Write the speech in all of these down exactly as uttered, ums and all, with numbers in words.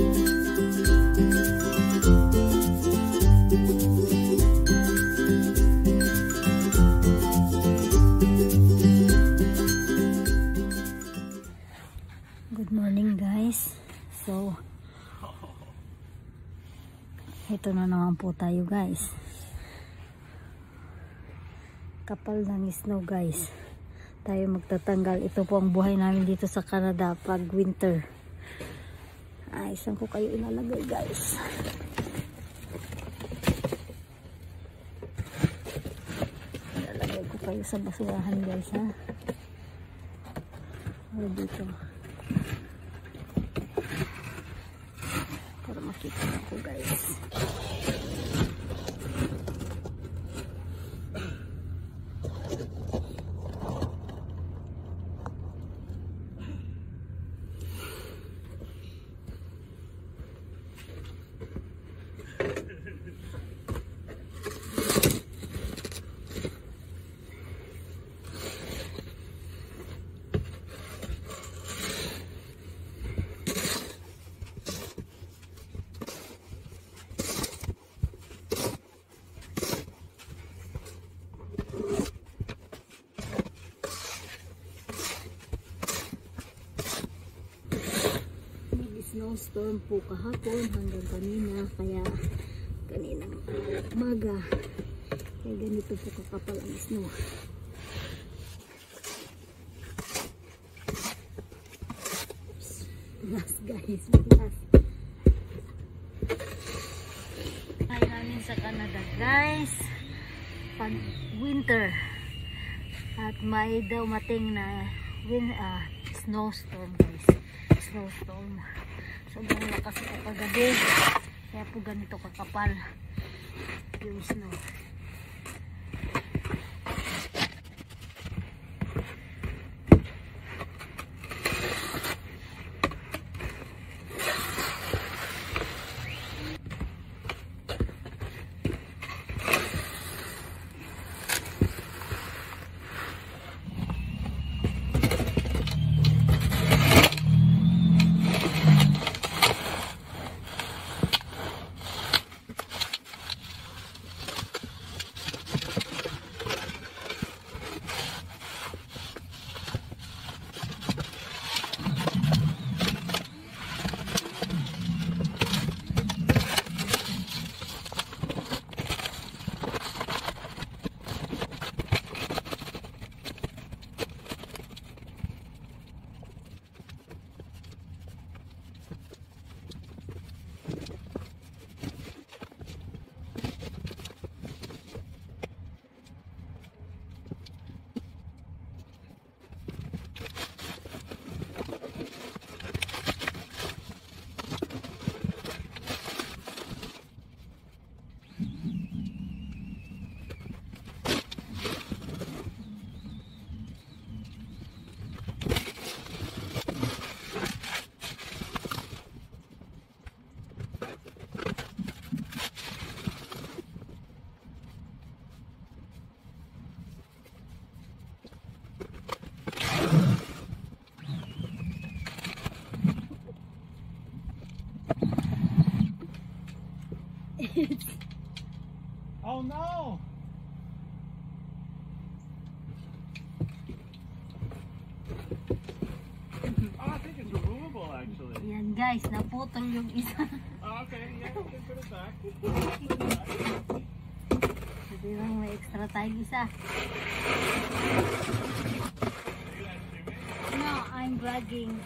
Good morning guys. So ito na naman po tayo guys. Kapal ng snow guys. Tayo magtatanggal. Ito po ang buhay namin dito sa Canada pag winter. Ay, saan ko kayo inalagay guys? Inalagay ko kayo sa basurahan guys ha. O dito. Para makita na ko guys. Snowstorm po kahapon hanggang kanina, kaya kaninang umaga kaya ganito po kakapal ang snow. Oops, glass guys, glass. Ay namin sa Canada guys pag winter at may dumating na win, uh, snowstorm guys, snowstorm. Sobrang lakas po kagabi, kaya po ganito kakapal yung snow. Oh no! Oh, I think it's removable actually. Yan guys, naputol yung isa. Oh, okay, yeah, we can put it back. Pwede lang may extra tayong isa. No, I'm vlogging.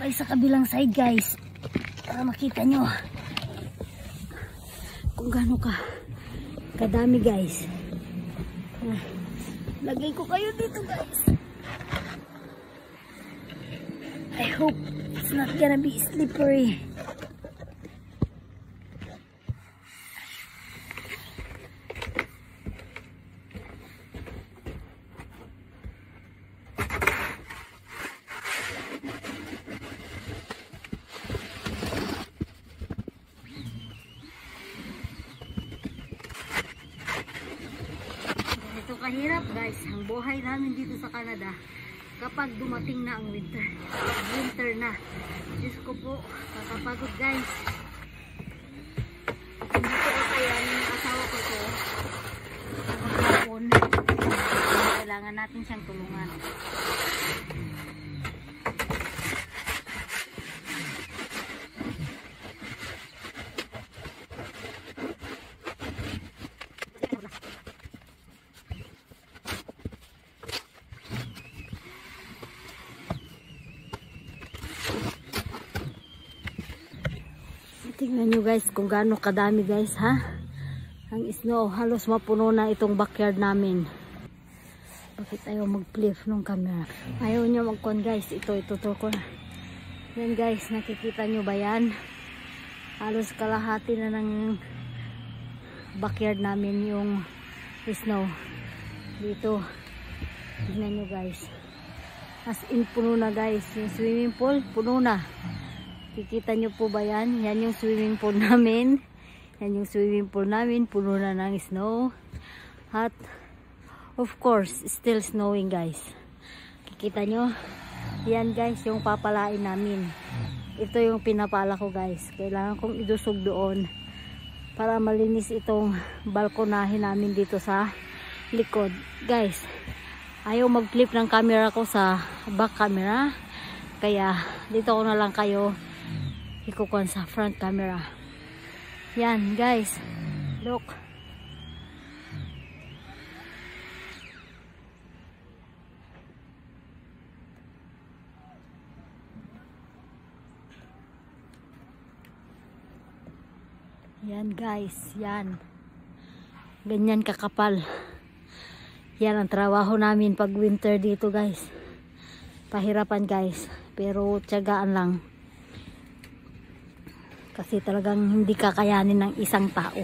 kayo sa kabilang side guys para makita nyo kung gaano ka kadami guys. Lagay ko kayo dito guys. I hope it's not gonna be slippery. Mahirap guys ang buhay namin dito sa Canada kapag dumating na ang winter. Winter na. Diyos ko po, kakapagod guys. Hindi ko kaya ng asawa ko to. Kapag-apon, kailangan natin siyang tulungan. Tingnan nyo guys kung gaano kadami guys ha. Ang snow halos mapuno na itong backyard namin. Bakit ayaw mag-flip nung camera? Ayaw nyo mag-con guys. Ito, ito, ito ko. Yan guys, nakikita nyo ba yan? Halos kalahati na ng backyard namin yung snow. Dito. Tingnan nyo guys. As in puno na guys. Yung swimming pool puno na. Kikita nyo po ba yan? Yan yung swimming pool namin. Yan yung swimming pool namin. Puno na ng snow. At, of course, still snowing guys. Kikita nyo? Yan guys, yung papalain namin. Ito yung pinapala ko guys. Kailangan kong idusog doon para malinis itong balkonahin namin dito sa likod. Guys, ayaw mag-flip ng camera ko sa back camera. Kaya, dito ko na lang kayo ikukuan sa front camera. Yan guys, look, yan guys, yan ganyan kakapal. Yan ang trabaho namin pag winter dito guys. Pahirapan guys, pero tiyagaan lang. Kasi talagang hindi kakayanin ng isang tao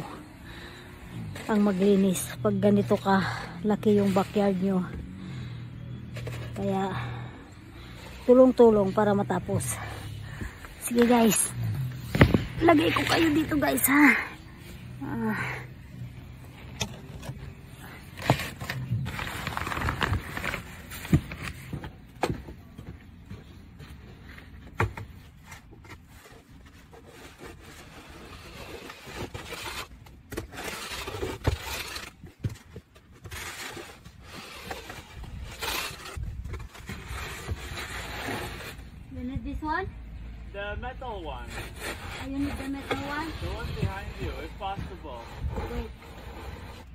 ang maglinis pag ganito ka laki yung backyard nyo. Kaya tulong-tulong para matapos. Sige guys, lagay ko kayo dito guys ha. Ah. This one? The metal one. Oh, you need the metal one? The one behind you, if possible. Wait.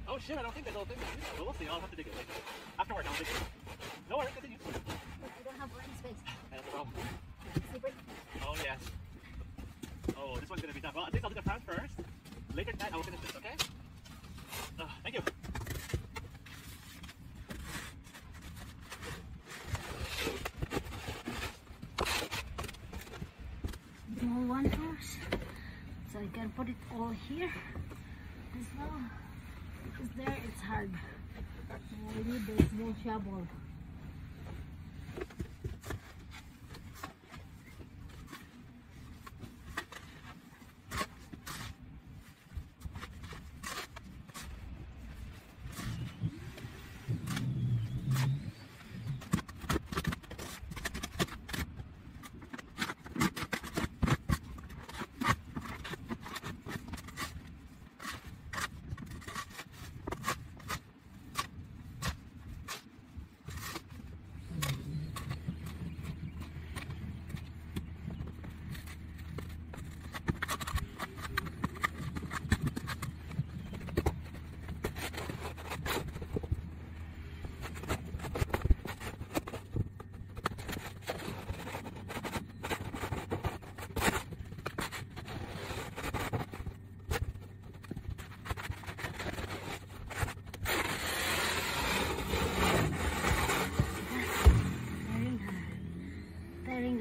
Oh shit, I don't think that's all thing. Well, we'll see, I'll have to dig it later. Afterward, I'll dig it. No, I think it's useful. But you don't have any space. That's a problem. Sleeper? Oh, yes. Oh, this one's gonna be done. Well, I think I'll do the front first. Later tonight, I will finish this, okay? Uh, thank you. So I can put it all here as well, because there it's hard. So we need the small shovel.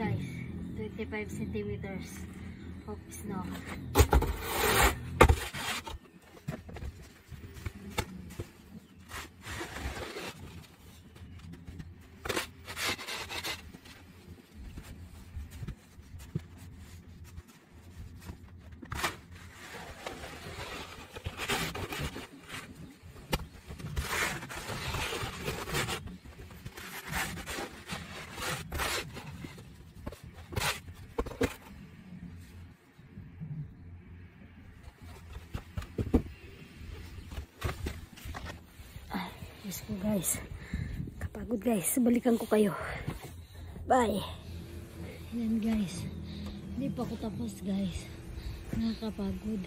guys, twenty-five centimeters of snow. Guys, kapagod guys, balikan ko kayo. Bye. Ayan guys, hindi pa ako tapos guys, nakakapagod.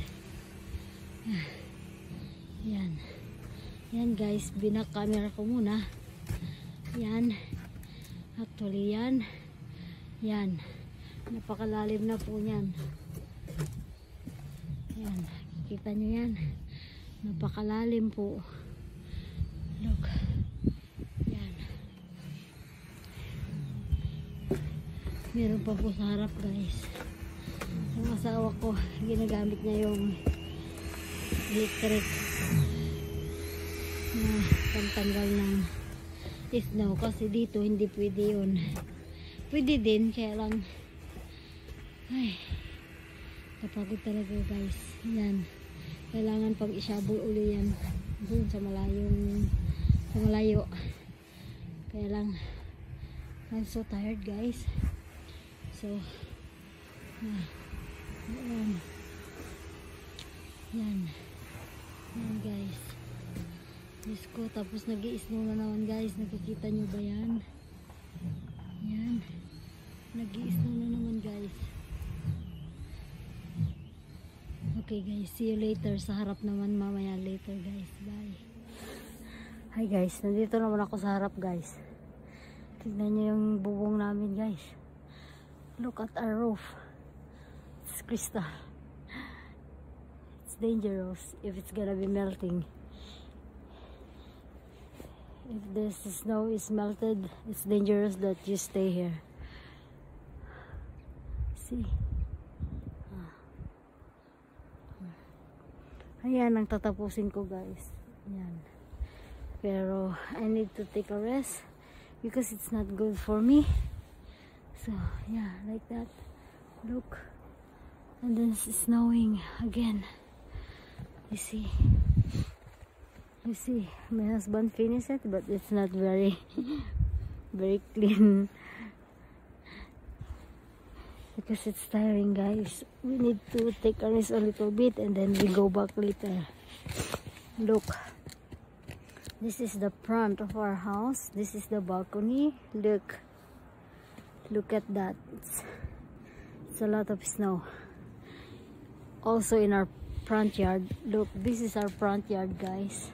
Ayan, ayan guys, binak camera ko muna. Ayan, actually yan, ayan, napakalalim na po yan. Ayan, kikita nyo yan, napakalalim po. Look. Yan. Meron pa po sa harap guys. Ang asawa ko, ginagamit niya yung electric na pantanggal ng snow. Kasi dito, hindi pwede yun. Pwede din, kaya lang ay, napagod talaga guys. Yan. Kailangan pag isabol uli yan dun sa malayong malayo. Kaya lang I'm so tired guys. So ah, yan. Yan. Yan guys. Diyos ko, tapos nag-i-snow na naman guys. Nakikita nyo ba yan? Yan. Nag-i-snow na naman guys. Okay guys, see you later. Sa harap naman mamaya later guys. Bye. Hi guys, nandito naman ako sa harap guys. Tignan nyo yung bubong namin guys. Look at our roof. It's crystal. It's dangerous if it's gonna be melting. If this snow is melted, it's dangerous that you stay here. See? Ayan ang tatapusin ko guys. Ayan. Pero I need to take a rest because it's not good for me. So yeah, like that. Look. And then it's snowing again. You see. You see. My husband finished it, but it's not very very clean. Because it's tiring guys. We need to take a rest a little bit and then we go back later. Look. This is the front of our house. This is the balcony. Look. Look at that. It's, it's a lot of snow. Also in our front yard. Look, this is our front yard guys.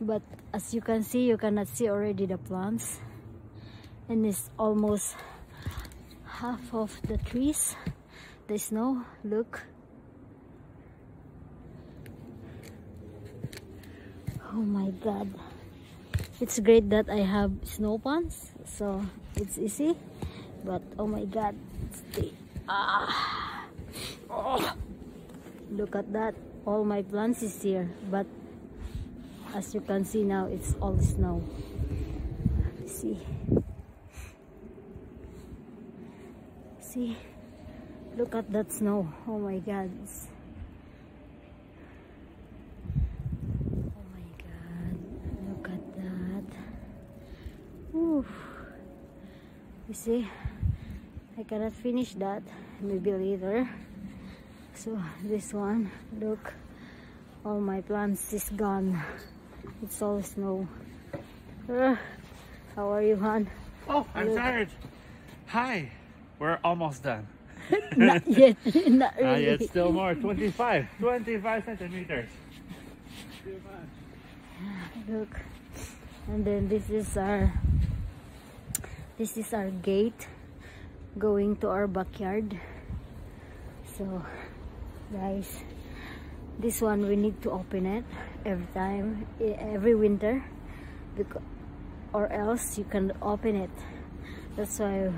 But as you can see, you cannot see already the plants. And it's almost half of the trees. The snow. Look. Oh my god, it's great that I have snow pants, so it's easy, but oh my god, stay. Ah. Oh. Look at that, all my plants is here, but as you can see now, it's all snow. See, see, look at that snow. Oh my god. You see, I cannot finish that, maybe later. So this one, look, all my plants is gone. It's all snow. Uh, how are you, Han? Oh, I'm look. tired. Hi, we're almost done. Not yet, not really. Not yet, still more. twenty-five, twenty-five centimeters. Look, and then this is our. This is our gate going to our backyard. So guys, this one we need to open it every time, every winter, because or else you can open it. That's why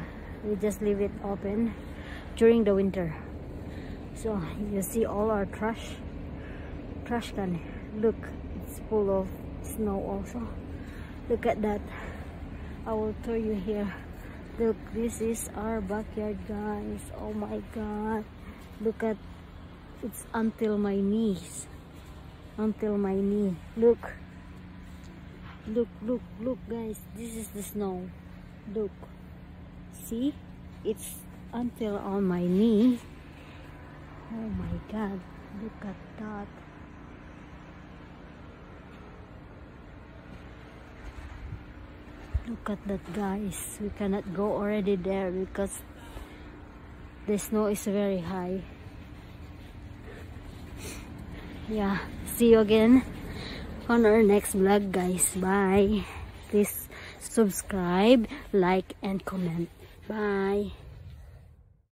we just leave it open during the winter. So you see all our trash trash can, look, it's full of snow also. Look at that. I will throw you here. Look, this is our backyard, guys. Oh my god, look at, it's until my knees, until my knee. Look, look, look, look, guys, this is the snow. Look, see, it's until on my knee. Oh my god, look at that. Look at that, guys. We cannot go already there because the snow is very high. Yeah, see you again on our next vlog, guys. Bye. Please subscribe, like, and comment. Bye.